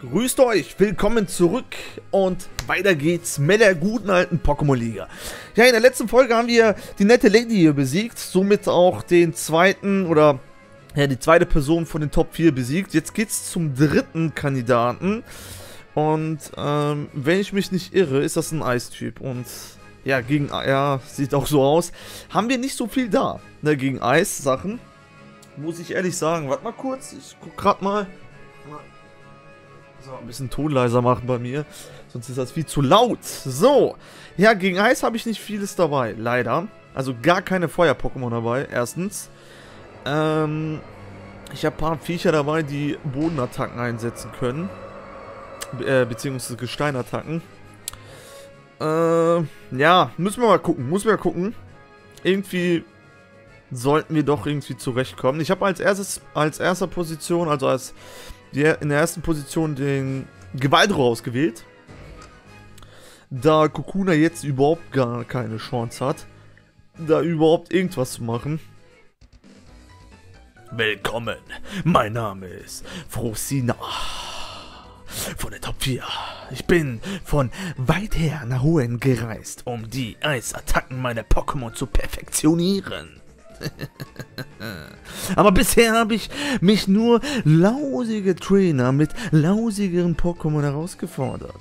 Grüßt euch, willkommen zurück und weiter geht's mit der guten alten Pokémon-Liga. Ja, in der letzten Folge haben wir die nette Lady hier besiegt, somit auch den zweiten oder ja, die zweite Person von den Top 4 besiegt. Jetzt geht's zum dritten Kandidaten und wenn ich mich nicht irre, ist das ein Eistyp und ja, gegen ja, sieht auch so aus. Haben wir nicht so viel da, ne, gegen Eis-Sachen, muss ich ehrlich sagen. Warte mal kurz, ich guck grad mal. So, ein bisschen Ton leiser machen bei mir, sonst ist das viel zu laut. So, ja, gegen Eis habe ich nicht vieles dabei, leider. Also gar keine Feuer-Pokémon dabei, erstens. Ich habe ein paar Viecher dabei, die Bodenattacken einsetzen können. Beziehungsweise Gesteinattacken. Ja, müssen wir mal gucken, Irgendwie sollten wir doch irgendwie zurechtkommen. Ich habe als erster Position, also in der ersten Position den Geweihrohr ausgewählt, da Kokuna jetzt überhaupt gar keine Chance hat, da überhaupt irgendwas zu machen. Willkommen, mein Name ist Frosina von der Top 4. Ich bin von weit her nach Hoenn gereist, um die Eisattacken meiner Pokémon zu perfektionieren. Aber bisher habe ich mich nur lausige Trainer mit lausigeren Pokémon herausgefordert.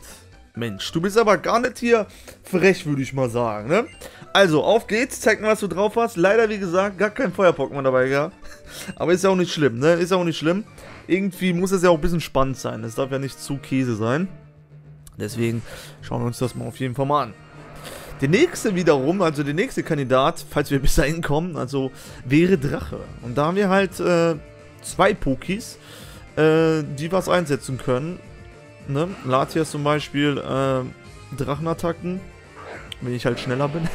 Mensch, du bist aber gar nicht hier frech, würde ich mal sagen, ne? Also, auf geht's, zeig mir, was du drauf hast. Leider, wie gesagt, gar kein Feuer-Pokémon dabei, ja? Aber ist ja auch nicht schlimm, ne? Ist ja auch nicht schlimm. Irgendwie muss das ja auch ein bisschen spannend sein. Das darf ja nicht zu Käse sein. Deswegen schauen wir uns das mal auf jeden Fall mal an. Der nächste wiederum, also der nächste Kandidat, falls wir bis dahin kommen, also wäre Drache. Und da haben wir halt zwei Pokis, die was einsetzen können. Ne? Latias zum Beispiel Drachenattacken, wenn ich halt schneller bin.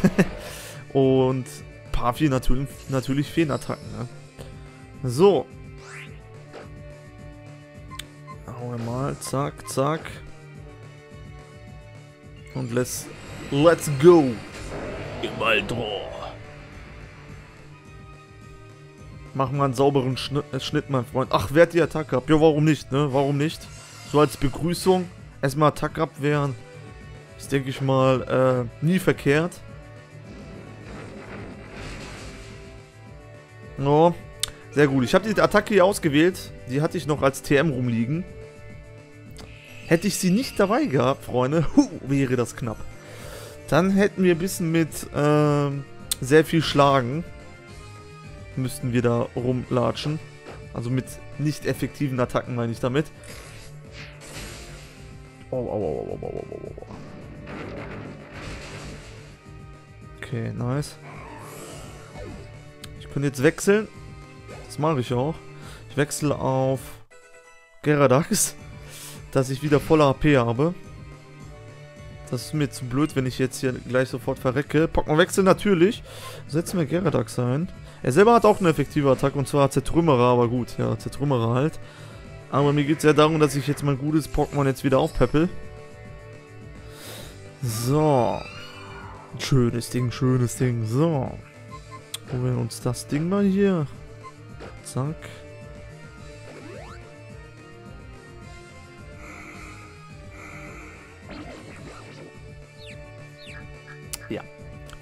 Und Parfi natürlich Feenattacken. Ne? So. Hau mal, zack, zack. Und let's go! Im Waldrohr! Machen wir einen sauberen Schnitt, mein Freund. Ach, wer hat die Attacke ab? Ja, warum nicht, ne? Warum nicht? So als Begrüßung erstmal Attacke abwehren. Ist, denke ich mal, nie verkehrt. No. Sehr gut. Ich habe die Attacke hier ausgewählt. Die hatte ich noch als TM rumliegen. Hätte ich sie nicht dabei gehabt, Freunde, wäre das knapp. Dann hätten wir ein bisschen mit sehr viel Schlagen, müssten wir da rumlatschen. Also mit nicht effektiven Attacken meine ich damit. Okay, nice. Ich könnte jetzt wechseln. Das mache ich auch. Ich wechsle auf Geradax, dass ich wieder voller HP habe. Das ist mir zu blöd, wenn ich jetzt hier gleich sofort verrecke. Pokémon-Wechsel natürlich. Setzen wir Geradax ein. Er selber hat auch eine effektive Attacke, und zwar Zertrümmerer, aber gut. Ja, Zertrümmerer halt. Aber mir geht es ja darum, dass ich jetzt mein gutes Pokémon jetzt wieder aufpeppel. So. Schönes Ding, schönes Ding. So. Holen wir uns das Ding mal hier. Zack.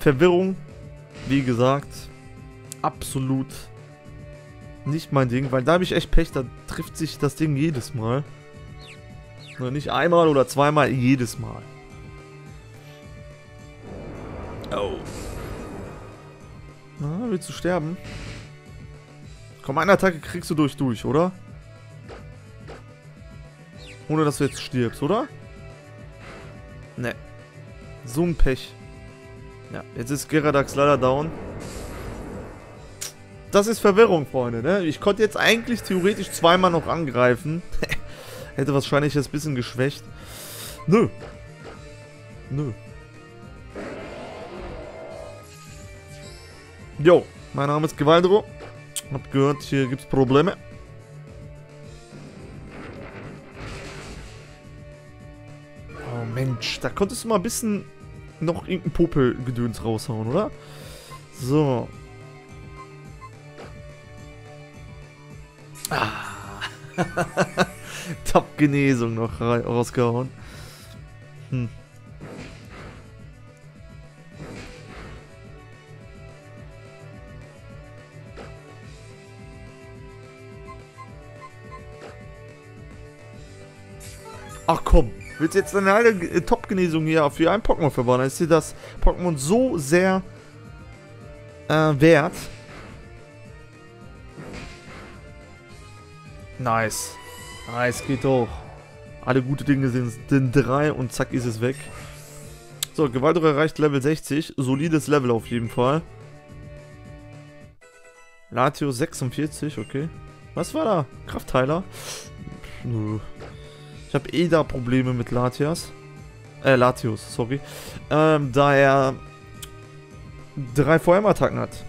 Verwirrung, wie gesagt, absolut nicht mein Ding, weil da habe ich echt Pech, da trifft sich das Ding jedes Mal. Nur nicht einmal oder zweimal, jedes Mal. Oh. Na, willst du sterben? Komm, eine Attacke kriegst du durch, oder? Ohne, dass du jetzt stirbst, oder? Ne. So ein Pech. Ja, jetzt ist Geradax leider down. Das ist Verwirrung, Freunde, ne? Ich konnte jetzt eigentlich theoretisch zweimal noch angreifen. Hätte wahrscheinlich das bisschen geschwächt. Nö. Nö. Jo, mein Name ist Geweihrohr. Hab gehört, hier gibt's Probleme. Oh Mensch, da konntest du mal ein bisschen noch irgendein Popelgedöns raushauen, oder? So. Ah. Top Genesung noch rausgehauen. Ach komm, willst du jetzt eine heile Top-Genesung hier für ein Pokémon verbannen? Ist dir das Pokémon so sehr wert? Nice. Nice, geht hoch. Alle gute Dinge sind 3 und zack ist es weg. So, Geweihrohr erreicht Level 60. Solides Level auf jeden Fall. Latias 46, okay. Was war da? Kraftheiler? Nö. Ich habe eh da Probleme mit Latias. Latias, sorry. Da er 3 VM-Attacken hat.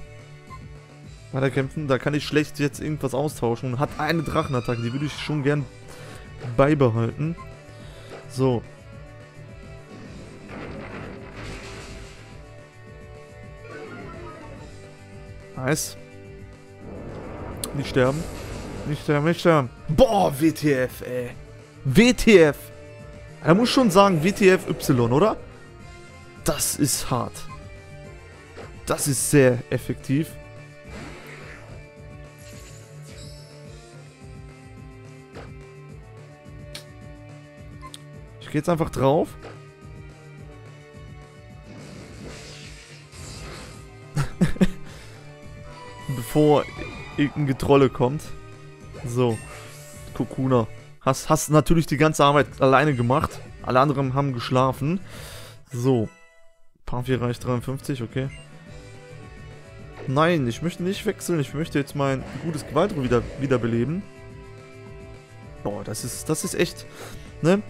Weiterkämpfen, da kann ich schlecht jetzt irgendwas austauschen. Und hat eine Drachenattacke, die würde ich schon gern beibehalten. So. Nice. Nicht sterben. Nicht sterben, nicht sterben. Boah, WTF, ey. WTF. Er muss schon sagen, WTF Y, oder? Das ist hart. Das ist sehr effektiv. Ich gehe jetzt einfach drauf. Bevor irgendein Getrolle kommt. So. Kokuna. Hast natürlich die ganze Arbeit alleine gemacht. Alle anderen haben geschlafen. So. Parfinesse reicht 53, okay. Nein, ich möchte nicht wechseln. Ich möchte jetzt mein gutes Gewaltro wiederbeleben. Boah, das ist echt, ne?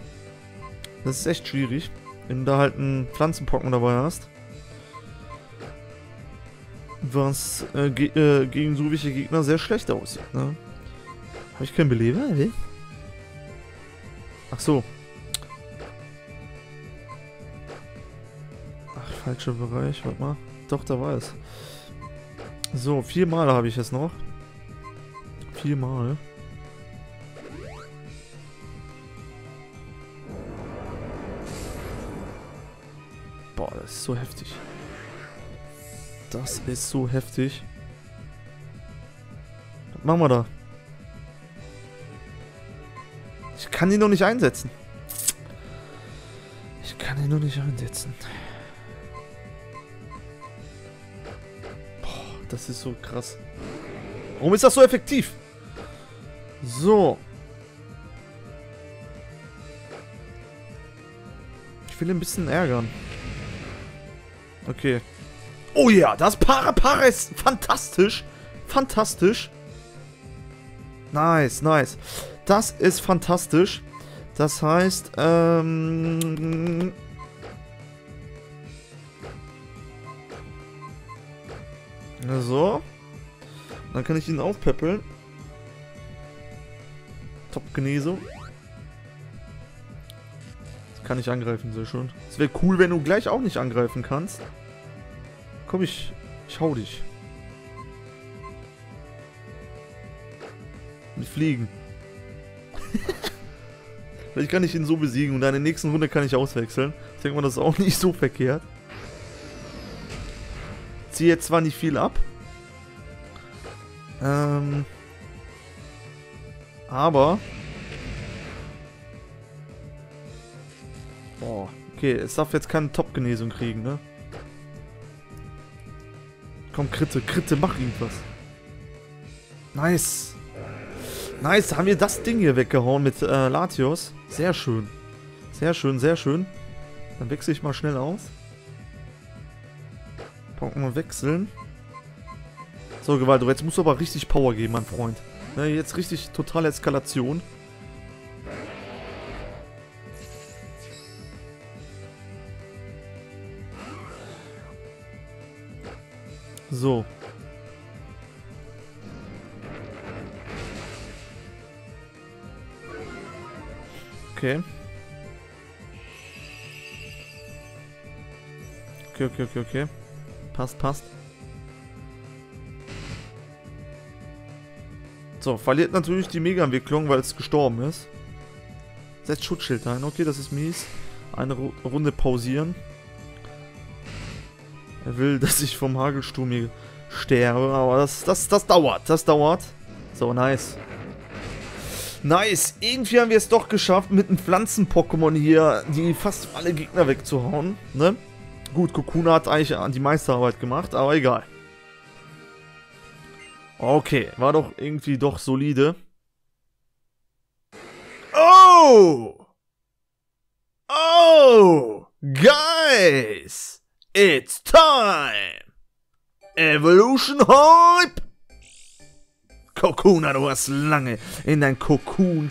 Das ist echt schwierig, wenn du da halt einen Pflanzenpocken dabei hast. Was gegen so welche Gegner sehr schlecht aussieht, ne? Habe ich keinen Beleber? Ach so. Ach, falscher Bereich, warte mal. Doch, da war es. So, 4 Mal habe ich es noch. 4 Mal. Boah, das ist so heftig. Das ist so heftig. Was machen wir da? Ich kann ihn noch nicht einsetzen. Ich kann ihn noch nicht einsetzen. Boah, das ist so krass. Warum ist das so effektiv? So. Ich will ihn ein bisschen ärgern. Okay. Oh ja, das Para ist fantastisch. Fantastisch. Nice, nice. Das ist fantastisch. Das heißt, so. Dann kann ich ihn aufpäppeln. Top-Genesung. Das kann ich angreifen, sehr schön. Es wäre cool, wenn du gleich auch nicht angreifen kannst. Komm, ich hau dich. Mit Fliegen. Vielleicht kann ich ihn so besiegen und dann in der nächsten Runde kann ich auswechseln. Ich denke mal, das ist auch nicht so verkehrt. Ziehe jetzt zwar nicht viel ab. Aber. Boah, okay, es darf jetzt keine Top-Genesung kriegen, ne? Komm, Kritte, mach irgendwas. Nice. Nice, haben wir das Ding hier weggehauen mit Latias. Sehr schön. Sehr schön, sehr schön. Dann wechsle ich mal schnell aus. Pokémon wechseln. So, Gewaltro, jetzt musst du aber richtig Power geben, mein Freund. Ne, jetzt richtig totale Eskalation. So. Okay. Passt. So, verliert natürlich die Mega-Entwicklung, weil es gestorben ist. Setzt Schutzschild rein. Okay, das ist mies. Eine Runde pausieren. Er will, dass ich vom Hagelsturm hier sterbe, aber das dauert. Das dauert. So, nice. Nice. Irgendwie haben wir es doch geschafft, mit einem Pflanzen-Pokémon hier die fast alle Gegner wegzuhauen. Ne? Gut, Kokuna hat eigentlich die Meisterarbeit gemacht, aber egal. Okay, war doch irgendwie doch solide. Oh! Oh! Guys! It's time! Evolution Hype! Kokuna, du hast lange in dein Kokon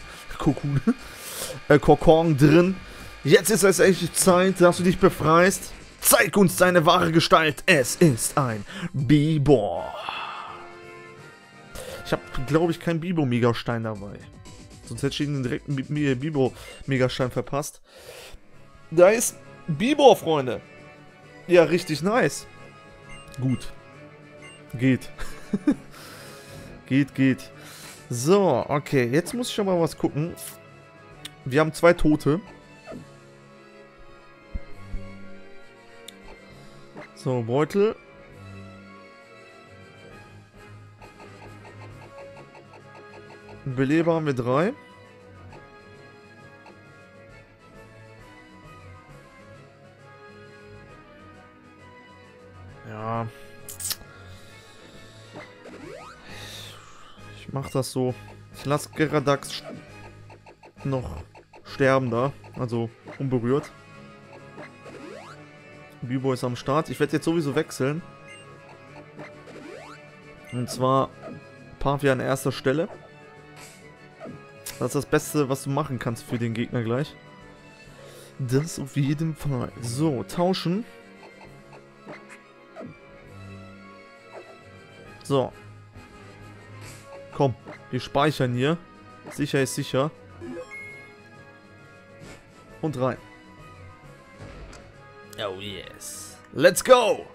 drin. Jetzt ist es echt Zeit, dass du dich befreist. Zeig uns deine wahre Gestalt. Es ist ein Bibo. Ich habe, glaube ich, keinen Bibo-Megastein dabei. Sonst hätte ich ihn direkt mit mir Bibo-Megastein verpasst. Da ist Bibo, Freunde. Ja, richtig nice. Gut. Geht. geht. So, okay. Jetzt muss ich schon mal was gucken. Wir haben 2 Tote. So, Beutel. Beleber haben wir 3. Ich mach das so. Ich lasse Geradax noch sterben da. Also unberührt. Bibo ist am Start. Ich werde jetzt sowieso wechseln. Und zwar Parfia an erster Stelle. Das ist das Beste, was du machen kannst für den Gegner gleich. Das auf jeden Fall. So, tauschen. So. Komm, wir speichern hier. Sicher ist sicher. Und rein. Oh yes. Let's go!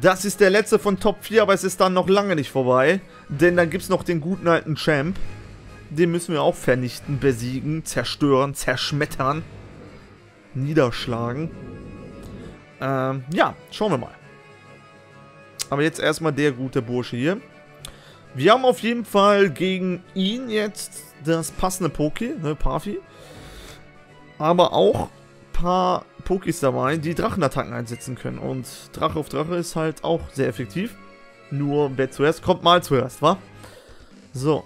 Das ist der letzte von Top 4, aber es ist dann noch lange nicht vorbei. Denn dann gibt es noch den guten alten Champ. Den müssen wir auch vernichten, besiegen, zerstören, zerschmettern. Niederschlagen. Ja, schauen wir mal. Aber jetzt erstmal der gute Bursche hier. Wir haben auf jeden Fall gegen ihn jetzt das passende Poké, ne, Parfi. Aber auch ein paar Pokés dabei, die Drachenattacken einsetzen können. Und Drache auf Drache ist halt auch sehr effektiv. Nur wer zuerst kommt, mal zuerst, wa? So.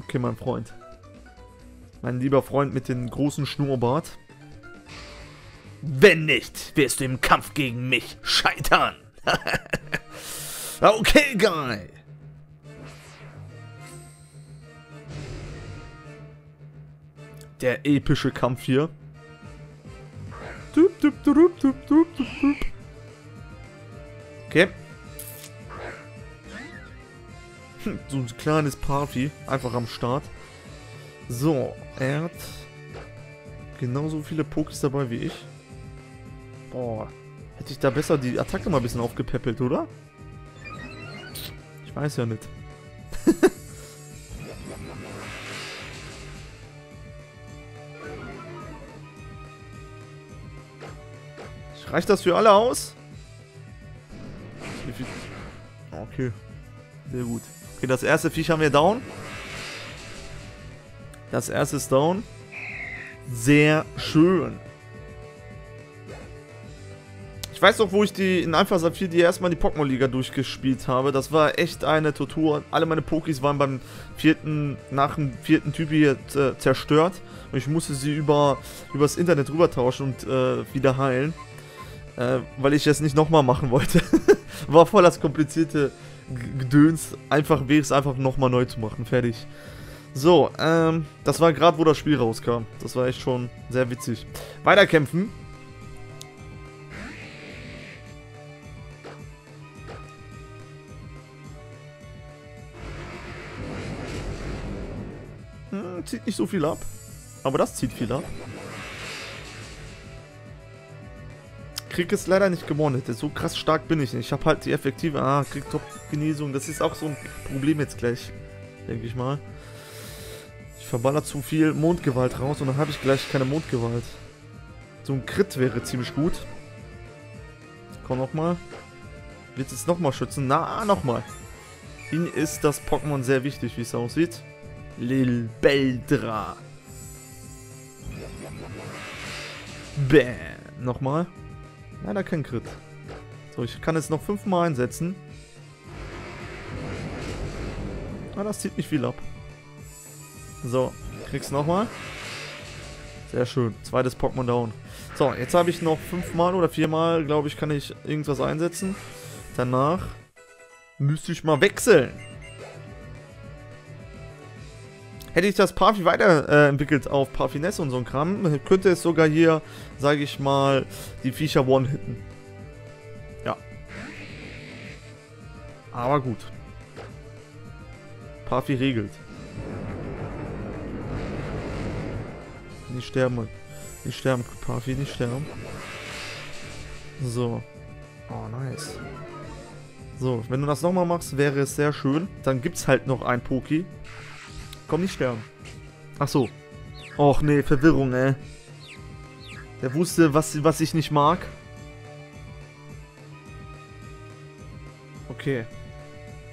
Okay, mein Freund. Mein lieber Freund mit dem großen Schnurrbart. Wenn nicht, wirst du im Kampf gegen mich scheitern. Okay, geil. Der epische Kampf hier. Okay. So ein kleines Party. Einfach am Start. So, er hat genauso viele Pokés dabei wie ich. Boah, hätte ich da besser die Attacke mal ein bisschen aufgepäppelt, oder? Ich weiß ja nicht. Reicht das für alle aus? Okay, sehr gut. Okay, das erste Viech haben wir down. Das erste ist down. Sehr schön. Ich weiß noch, wo ich die in Alpha Sapphire erstmal die Pokémon-Liga durchgespielt habe. Das war echt eine Tortur. Alle meine Pokis waren beim nach dem vierten Typ hier zerstört. Und ich musste sie übers Internet rübertauschen und wieder heilen. Weil ich das nicht nochmal machen wollte. War voll das komplizierte Gedöns. Einfach wäre es einfach nochmal neu zu machen. Fertig. So, das war gerade, wo das Spiel rauskam. Das war echt schon sehr witzig. Weiterkämpfen. Zieht nicht so viel ab, aber das zieht viel ab. Krieg ist leider nicht gewonnen, so krass stark bin ich nicht. Ich habe halt die effektive, Krieg Top Genesung, das ist auch so ein Problem jetzt gleich, denke ich mal. Ich verballer zu viel Mondgewalt raus und dann habe ich gleich keine Mondgewalt. So ein Crit wäre ziemlich gut. Komm nochmal. Wird es nochmal schützen? Na, nochmal. Ihnen ist das Pokémon sehr wichtig, wie es aussieht. Lil Beldra. Bäh. Nochmal. Leider kein Crit. So, ich kann es noch 5-mal einsetzen. Ah, das zieht nicht viel ab. So, kriegst nochmal. Sehr schön. Zweites Pokémon down. So, jetzt habe ich noch 5-mal oder 4-mal, glaube ich, kann ich irgendwas einsetzen. Danach müsste ich mal wechseln. Hätte ich das Parfi weiterentwickelt auf Parfinesse und so ein Kram, könnte es sogar hier, sage ich mal, die Viecher one-hitten. Ja. Aber gut. Parfi regelt. Nicht sterben. Nicht sterben, Parfi, nicht sterben. So. Oh, nice. So, wenn du das nochmal machst, wäre es sehr schön. Dann gibt es halt noch ein Poki. Komm, nicht sterben. Ach so. Och nee, Verwirrung, ey. Der wusste, was ich nicht mag. Okay.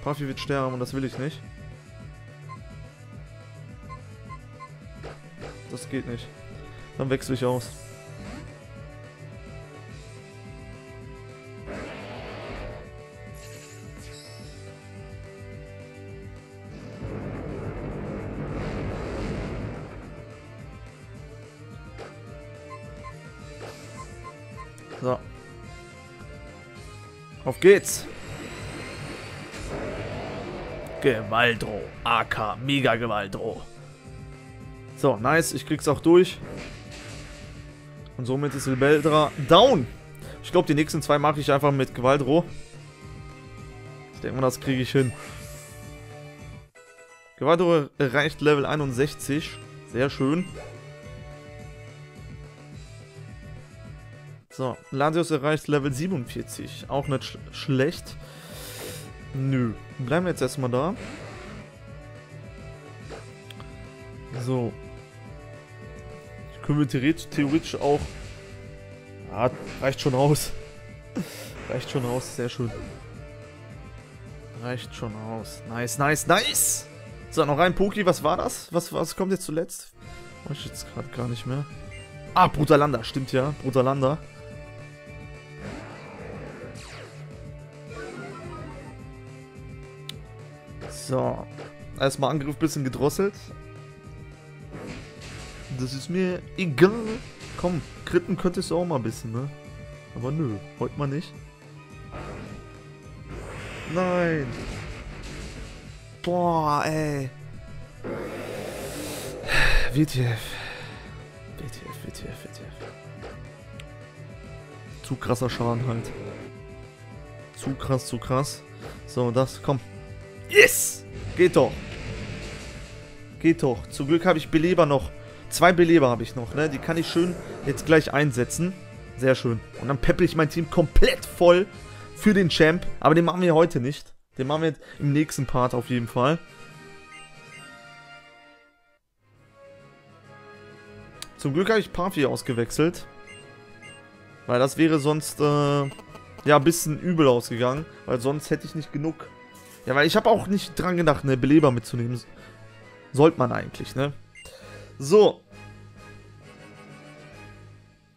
Parfi wird sterben und das will ich nicht. Das geht nicht. Dann wechsle ich aus. So. Auf geht's. Gewaldrohr. AK Mega Gewaldrohr. So, nice. Ich krieg's auch durch. Und somit ist Beldra down. Ich glaube, die nächsten zwei mache ich einfach mit Gewaldrohr. Ich denke mal, das kriege ich hin. Gewaldrohr erreicht Level 61. Sehr schön. So, Latias erreicht Level 47. Auch nicht schlecht. Nö. Bleiben wir jetzt erstmal da. So. Können wir theoretisch auch... Ah, reicht schon aus. Reicht schon aus, sehr schön. Reicht schon aus. Nice, nice, nice! So, noch ein Poki, was war das? Was kommt jetzt zuletzt? Weiß ich jetzt gerade gar nicht mehr. Ah, Brutalanda, stimmt ja. Brutalanda. So, erstmal Angriff, bisschen gedrosselt. Das ist mir egal. Komm, Kritten könntest du auch mal ein bisschen, ne? Aber nö, heute mal nicht. Nein. Boah, ey. WTF. WTF, WTF, WTF. Zu krasser Schaden halt. Zu krass, zu krass. So, das, komm. Yes! Geht doch. Geht doch. Zum Glück habe ich Beleber noch. 2 Beleber habe ich noch, ne? Die kann ich schön jetzt gleich einsetzen. Sehr schön. Und dann peppe ich mein Team komplett voll für den Champ. Aber den machen wir heute nicht. Den machen wir im nächsten Part auf jeden Fall. Zum Glück habe ich Parfi ausgewechselt. Weil das wäre sonst, ja, ein bisschen übel ausgegangen. Weil sonst hätte ich nicht genug... Ja, weil ich habe auch nicht dran gedacht, ne, Beleber mitzunehmen. Sollte man eigentlich, ne? So.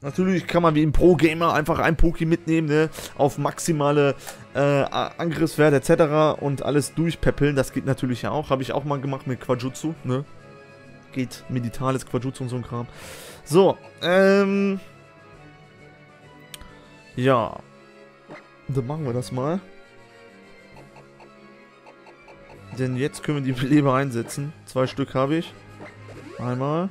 Natürlich kann man wie im Pro-Gamer einfach ein Poki mitnehmen, ne? Auf maximale Angriffswert etc. und alles durchpäppeln. Das geht natürlich ja auch. Habe ich auch mal gemacht mit Quajutsu, ne? Geht meditales Quajutsu und so ein Kram. So, ja. Dann machen wir das mal. Denn jetzt können wir die Beleber einsetzen. 2 Stück habe ich. Einmal.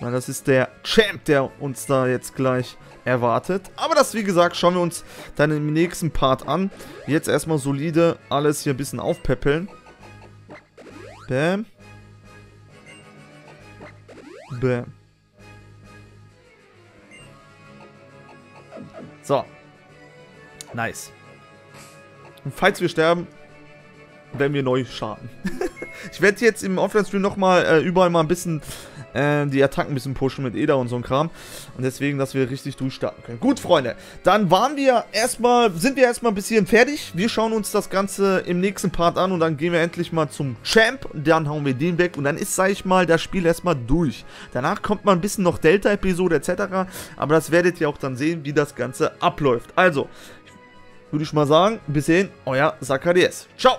Weil das ist der Champ, der uns da jetzt gleich erwartet. Aber das, wie gesagt, schauen wir uns dann im nächsten Part an. Jetzt erstmal solide alles hier ein bisschen aufpäppeln. Bam. Bam. So. Nice. Und falls wir sterben... werden wir neu starten. Ich werde jetzt im Offline-Stream nochmal überall mal ein bisschen die Attacken ein bisschen pushen mit Eda und so ein Kram. Und deswegen, dass wir richtig durchstarten können. Gut, Freunde, dann sind wir erstmal ein bisschen fertig. Wir schauen uns das Ganze im nächsten Part an und dann gehen wir endlich mal zum Champ. Dann hauen wir den weg und dann ist, sag ich mal, das Spiel erstmal durch. Danach kommt mal ein bisschen noch Delta-Episode etc. Aber das werdet ihr auch dann sehen, wie das Ganze abläuft. Also, würde ich mal sagen, bis dahin, euer Sakatis. Ciao!